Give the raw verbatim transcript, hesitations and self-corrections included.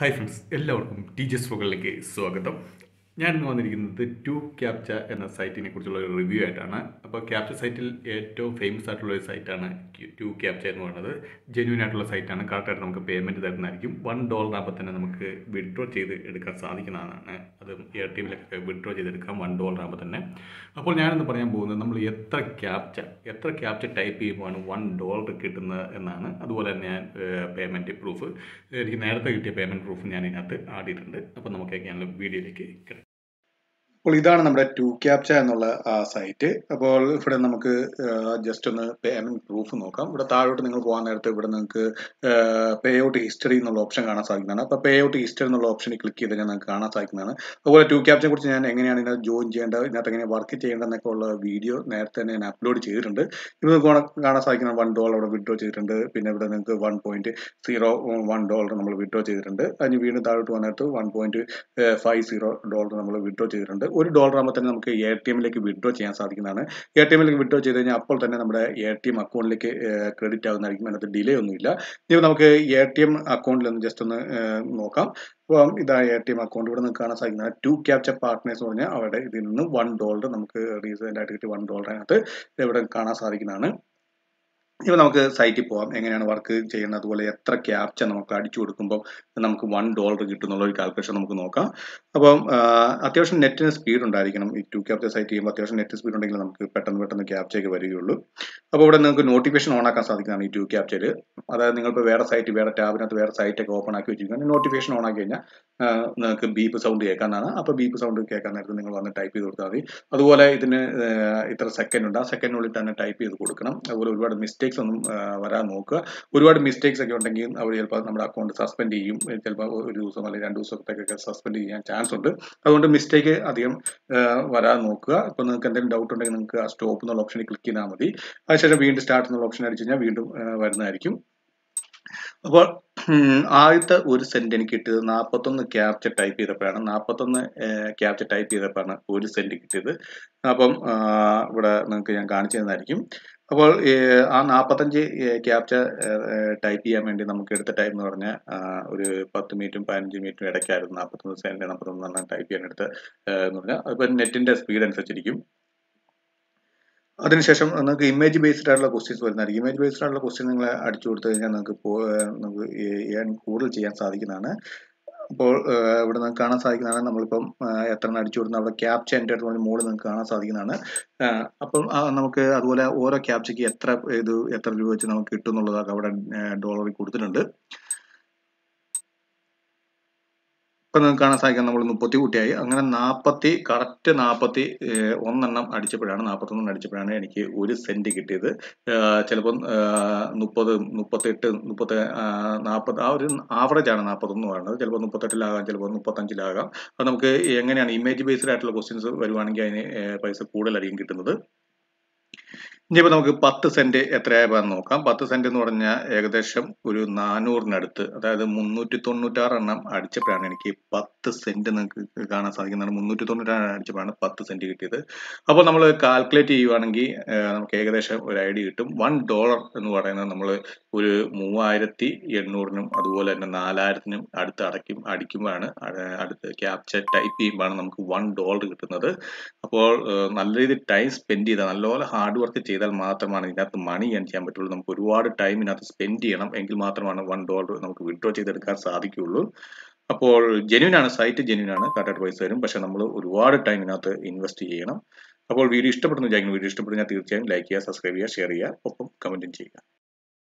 Hi friends, എല്ലാവർക്കും T J S വ്ലോഗറിലേക്ക് സ്വാഗതം. ഞാൻ ഇന്ന് വന്നിരിക്കുന്നത് ടു ക്യാപ്ച്ച എന്ന സൈറ്റിനെ കുറിച്ചുള്ള ഒരു റിവ്യൂ ആയിട്ടാണ്. അപ്പോൾ ക്യാപ്ച്ച സൈറ്റിൽ ഏറ്റവും ഫേമസ് ആയിട്ടുള്ള ഒരു സൈറ്റാണ് ടു ക്യാപ്ച്ച എന്ന് പറയുന്നത്. ജെന്യൂൻ ആയിട്ടുള്ള സൈറ്റാണ്. കറക്റ്റായിട്ട് നമുക്ക് പേയ്മെൻറ്റ് തരുന്നതായിരിക്കും. വൺ ഡോളറിനകത്ത് തന്നെ നമുക്ക് വിഡ്രോ ചെയ്ത് എടുക്കാൻ സാധിക്കുന്നതാണ്. അത് എയർ ടി വിയിലൊക്കെ വിഡ്രോ ചെയ്തെടുക്കാം വൺ ഡോളറിനകത്ത് തന്നെ. അപ്പോൾ ഞാനെന്ന് പറയാൻ പോകുന്നത് നമ്മൾ എത്ര ക്യാപ്ച്ച എത്ര ക്യാപ്ച്ച ടൈപ്പ് ചെയ്യുമ്പോഴാണ് വൺ ഡോളർ കിട്ടുന്നത് എന്നാണ്. അതുപോലെ തന്നെ ഞാൻ പേയ്മെൻറ്റ് പ്രൂഫ് എനിക്ക് നേരത്തെ കിട്ടിയ പേയ്മെൻറ്റ് പ്രൂഫ് ഞാൻ ഇതിനകത്ത് ആടിയിട്ടുണ്ട്. അപ്പോൾ നമുക്കൊക്കെയാണ് വീഡിയോയിലേക്ക് കിടക്കാം. അപ്പോൾ ഇതാണ് നമ്മുടെ ടു ക്യാപ്ച്ച എന്നുള്ള ആ സൈറ്റ്. അപ്പോൾ ഇവിടെ നമുക്ക് ജസ്റ്റ് ഒന്ന് പേയ്മെൻറ്റ് പ്രൂഫ് നോക്കാം. ഇവിടെ താഴോട്ട് നിങ്ങൾ പോകാൻ നേരത്തെ ഇവിടെ നിങ്ങൾക്ക് പേ ഔട്ട് ഹിസ്റ്ററി എന്നുള്ള ഓപ്ഷൻ കാണാൻ സാധിക്കുന്നതാണ്. അപ്പോൾ പേ ഔട്ട് ഹിസ്റ്ററി എന്നുള്ള ഓപ്ഷനിൽ ക്ലിക്ക് ചെയ്ത് കഴിഞ്ഞാൽ നിങ്ങൾക്ക് കാണാൻ സാധിക്കുന്നതാണ്. അതുപോലെ ടു ക്യാപ്ച്ചയെ കുറിച്ച് ഞാൻ എങ്ങനെയാണ് ഇതിനകത്ത് ജോയിൻ ചെയ്യേണ്ടത്, ഇതിനകത്ത് എങ്ങനെ വർക്ക് ചെയ്യേണ്ടതെന്നൊക്കെ ഉള്ള വീഡിയോ നേരത്തെ തന്നെ ഞാൻ അപ്ലോഡ് ചെയ്തിട്ടുണ്ട്. ഇവിടെ നിങ്ങൾക്ക് കാണാൻ സാധിക്കുന്ന വൺ ഡോളർ ഇവിടെ വിഡ്രോ ചെയ്തിട്ടുണ്ട്. പിന്നെ ഇവിടെ നിങ്ങൾക്ക് one point zero one dollar നമ്മൾ വിഡ്രോ ചെയ്തിട്ടുണ്ട്. അതിന് വീണ്ടും താഴോട്ട് വന്നിട്ട് one point five zero dollar നമ്മൾ വിഡ്രോ ചെയ്തിട്ടുണ്ട്. ഒരു ഡോളർ ആകുമ്പോൾ തന്നെ നമുക്ക് എ ടി എമ്മിലേക്ക് വിഡ്രോ ചെയ്യാൻ സാധിക്കുന്നതാണ്. എ ടി എമ്മിലേക്ക് വിഡ്രോ ചെയ്ത് കഴിഞ്ഞാൽ അപ്പോൾ തന്നെ നമ്മുടെ എ ടി എം അക്കൗണ്ടിലേക്ക് ക്രെഡിറ്റ് ആകുന്നതായിരിക്കും. അതിനകത്ത് ഡിലേ ഒന്നുമില്ല. ഇനി നമുക്ക് എ ടി എം അക്കൗണ്ടിലൊന്ന് ജസ്റ്റ് ഒന്ന് നോക്കാം. അപ്പം ഇതാ എ ടി എം അക്കൗണ്ട് ഇവിടെ നിങ്ങൾക്ക് കാണാൻ സാധിക്കുന്ന ടു ക്യാപ്ച്ച പാർട്ട്നേഴ്സ് എന്ന് പറഞ്ഞാൽ അവരുടെ ഇതിൽ നിന്ന് വൺ ഡോളർ നമുക്ക് റീസെൻ്റ് ആയിട്ട് കിട്ടിയ വൺ ഡോളറിനകത്ത് ഇവിടെ കാണാൻ സാധിക്കുന്നതാണ്. ഇപ്പം നമുക്ക് സൈറ്റിൽ പോകാം, എങ്ങനെയാണ് വർക്ക് ചെയ്യുന്നത്, അതുപോലെ എത്ര ക്യാപ്ച്ച നമുക്ക് അടിച്ചു കൊടുക്കുമ്പോൾ നമുക്ക് വൺ ഡോളർ കിട്ടുന്നുള്ള ഒരു കാൽക്കുലേഷൻ നമുക്ക് നോക്കാം. അപ്പം അത്യാവശ്യം നെറ്റിന് സ്പീഡ് ഉണ്ടായിരിക്കണം. ഈ ടു ക്യാപ്ച്ച സൈറ്റ് ചെയ്യുമ്പോൾ അത്യാവശ്യം നെറ്റ് സ്പീഡ് ഉണ്ടെങ്കിൽ നമുക്ക് പെട്ടെന്ന് പെട്ടെന്ന് ക്യാപ്ച്ചയൊക്കെ വരികയുള്ളൂ. അപ്പോൾ ഇവിടെ നിങ്ങൾക്ക് നോട്ടിഫിക്കേഷൻ ഓൺ ആക്കാൻ സാധിക്കുന്നതാണ് ഈ ടു ക്യാപ്ച്ചയിൽ. അതായത് നിങ്ങളിപ്പോൾ വേറെ സൈറ്റ് വേറെ ടാബിനകത്ത് വേറെ സൈറ്റൊക്കെ ഓപ്പൺ ആക്കി വെച്ചിരിക്കുകയാണെങ്കിൽ നോട്ടിഫിക്കേഷൻ ഓൺ ആക്കി കഴിഞ്ഞാൽ നിങ്ങൾക്ക് ബീപ്പ് സൗണ്ട് കേൾക്കാനാണ്. അപ്പോൾ ബീപ്പ് സൗണ്ട് കേൾക്കാൻ നേരത്തെ നിങ്ങൾ വന്ന് ടൈപ്പ് ചെയ്ത് കൊടുത്താൽ മതി. അതുപോലെ ഇതിന് ഇത്ര സെക്കൻഡ് ഉണ്ട്, ആ സെക്കൻഡിനുള്ളിൽ തന്നെ ടൈപ്പ് ചെയ്ത് കൊടുക്കണം. അതുപോലെ ഒരുപാട് മിസ്റ്റേക്സ് ഒന്നും വരാൻ നോക്കുക. ഒരുപാട് മിസ്റ്റേക്സ് ഒക്കെ ഉണ്ടെങ്കിൽ അവർ ചിലപ്പോൾ നമ്മുടെ അക്കൗണ്ട് സസ്പെൻഡ് ചെയ്യും. ചിലപ്പോൾ ഒരു ദിവസം അല്ലെങ്കിൽ രണ്ട് ദിവസത്തേക്കൊക്കെ സസ്പെൻഡ് ചെയ്യാൻ ചാൻസ് ഉണ്ട്. അതുകൊണ്ട് മിസ്റ്റേക്ക് അധികം വരാൻ നോക്കുക. ഇപ്പോൾ നിങ്ങൾക്ക് എന്തെങ്കിലും ഡൗട്ട് ഉണ്ടെങ്കിൽ നിങ്ങൾക്ക് ആ സ്റ്റോപ്പ് എന്നുള്ള ഓപ്ഷനിൽ ക്ലിക്ക് ചെയ്താൽ മതി. അതിനുശേഷം വീണ്ടും സ്റ്റാർട്ട് എന്നുള്ള ഓപ്ഷൻ അടിച്ചു കഴിഞ്ഞാൽ വീണ്ടും വരുന്നതായിരിക്കും. അപ്പോൾ ആദ്യത്തെ ഒരു സെൻറ്റ് എനിക്ക് കിട്ടിയത് നാൽപ്പത്തൊന്ന് ക്യാപ്ച്ച ടൈപ്പ് ചെയ്തപ്പോഴാണ്. നാൽപ്പത്തൊന്ന് ക്യാപ്ച്ച ടൈപ്പ് ചെയ്തപ്പോഴാണ് ഒരു സെൻറ്റ് കിട്ടിയത്. അപ്പം ഇവിടെ നിങ്ങൾക്ക് ഞാൻ കാണിച്ചു തന്നായിരിക്കും. അപ്പോൾ ആ നാൽപ്പത്തഞ്ച് ക്യാപ്ച്ച ടൈപ്പ് ചെയ്യാൻ വേണ്ടി നമുക്ക് എടുത്ത ടൈം എന്ന് പറഞ്ഞാൽ ഒരു പത്ത് മിനിറ്റും പതിനഞ്ച് മിനിറ്റും ഇടയ്ക്കായിരുന്നു. നാൽപ്പത്തൊന്ന് സെൻറ്റ് നാൽപ്പത്തൊന്ന് എണ്ണം ടൈപ്പ് ചെയ്യാൻ എടുത്ത് എന്ന് പറഞ്ഞാൽ അതിപ്പോൾ നെറ്റിൻ്റെ സ്പീഡ് അനുസരിച്ചിരിക്കും. അതിനുശേഷം നിങ്ങൾക്ക് ഇമേജ് ബേസ്ഡ് ആയിട്ടുള്ള ക്വസ്റ്റ്യൻസ് വരുന്നതായിരിക്കും. ഇമേജ് ബേസ്ഡ് ആയിട്ടുള്ള ക്വസ്റ്റ്യൻ നിങ്ങൾ അടിച്ചു കൊടുത്തു കഴിഞ്ഞാൽ നിങ്ങൾക്ക് നമുക്ക് കൂടുതൽ ചെയ്യാൻ സാധിക്കുന്നതാണ്. അപ്പോൾ ഇവിടെ നിങ്ങൾക്ക് കാണാൻ സാധിക്കുന്നതാണ് നമ്മളിപ്പം എത്ര അടിച്ചു കൊടുക്കുന്ന അവിടെ ക്യാപ്ച്ച എൻ്റെ മോഡ് നിങ്ങൾക്ക് കാണാൻ സാധിക്കുന്നതാണ്. അപ്പം നമുക്ക് അതുപോലെ ഓരോ ക്യാപ്ച്ചയ്ക്ക് എത്ര ഇത് എത്ര രൂപ വെച്ച് നമുക്ക് കിട്ടും എന്നുള്ളതൊക്കെ അവിടെ ഡോളറിൽ കൊടുത്തിട്ടുണ്ട്. ഇപ്പം നിങ്ങൾക്ക് കാണാൻ സാധിക്കാം നമ്മൾ മുപ്പത്തി കൂട്ടിയായി. അങ്ങനെ നാൽപ്പത്തി കറക്റ്റ് നാൽപ്പത്തി ഒന്നെണ്ണം അടിച്ചപ്പോഴാണ് നാൽപ്പത്തൊന്നെണ്ണം അടിച്ചപ്പോഴാണ് എനിക്ക് ഒരു സെൻറ്റ് കിട്ടിയത്. ചിലപ്പം മുപ്പത് മുപ്പത്തെട്ട് മുപ്പത്തി നാൽപ്പത് ആ ഒരു ആവറേജാണ് നാൽപ്പത്തൊന്ന് പറയുന്നത്. ചിലപ്പോൾ മുപ്പത്തെട്ടിലാകാം, ചിലപ്പോൾ മുപ്പത്തഞ്ചിലാകാം. അപ്പോൾ നമുക്ക് എങ്ങനെയാണ് ഇമേജ് ബേസ്ഡ് ആയിട്ടുള്ള ക്വസ്റ്റ്യൻസ് വരുവാണെങ്കിൽ അതിന് പൈസ കൂടുതലായിരിക്കും കിട്ടുന്നത്. ഇനിയിപ്പോൾ നമുക്ക് പത്ത് സെൻറ്റ് എത്രയായപ്പോൾ നോക്കാം. പത്ത് സെൻറ്റ് എന്ന് പറഞ്ഞാൽ ഏകദേശം ഒരു നാനൂറിനടുത്ത്, അതായത് മുന്നൂറ്റി തൊണ്ണൂറ്റാറെണ്ണം അടിച്ചപ്പോഴാണ് എനിക്ക് പത്ത് സെൻറ്റ് നിങ്ങൾക്ക് കാണാൻ സാധിക്കുന്നതാണ്. മുന്നൂറ്റി തൊണ്ണൂറ്റാറ് അടിച്ചപ്പോഴാണ് പത്ത് സെൻറ്റ് കിട്ടിയത്. അപ്പോൾ നമ്മൾ കാൽക്കുലേറ്റ് ചെയ്യുവാണെങ്കിൽ നമുക്ക് ഏകദേശം ഒരു ഐഡിയ കിട്ടും. വൺ ഡോളർ എന്ന് പറയുന്നത് നമ്മൾ ഒരു മൂവായിരത്തി എണ്ണൂറിനും അതുപോലെ തന്നെ നാലായിരത്തിനും അടുത്ത് അടയ്ക്കും അടിക്കുമ്പോഴാണ് അടുത്ത് ക്യാപ്ച്ച ടൈപ്പ് ചെയ്യുമ്പോഴാണ് നമുക്ക് വൺ ഡോളർ കിട്ടുന്നത്. അപ്പോൾ നല്ല രീതിയിൽ ടൈം സ്പെൻഡ് ചെയ്താൽ, നല്ലപോലെ ഹാർഡ് വർക്ക് ചെയ്താൽ മാത്രമാണ് ഇതിനകത്ത് മണി ഏൺ ചെയ്യാൻ പറ്റുള്ളൂ. നമുക്ക് ഒരുപാട് ടൈം ഇതിനകത്ത് സ്പെൻഡ് ചെയ്യണം, എങ്കിൽ മാത്രമാണ് വൺ ഡോളർ നമുക്ക് വിഡ്രോ ചെയ്തെടുക്കാൻ സാധിക്കുകയുള്ളൂ. അപ്പോൾ ജെന്യൂനാണ് സൈറ്റ്, ജെന്യൂനാണ്, കറക്റ്റ് പൈസ തരും. പക്ഷേ നമ്മൾ ഒരുപാട് ടൈം ഇതിനകത്ത് ഇൻവെസ്റ്റ് ചെയ്യണം. അപ്പോൾ വീഡിയോ ഇഷ്ടപ്പെടുന്നു വിചാരിക്കുന്നു. വീഡിയോ ഇഷ്ടപ്പെടുന്ന തീർച്ചയായും ലൈക്ക് ചെയ്യുക, സബ്സ്ക്രൈബ് ചെയ്യുക, ഷെയർ ചെയ്യുക, ഒപ്പം കമൻറ്റും ചെയ്യുക.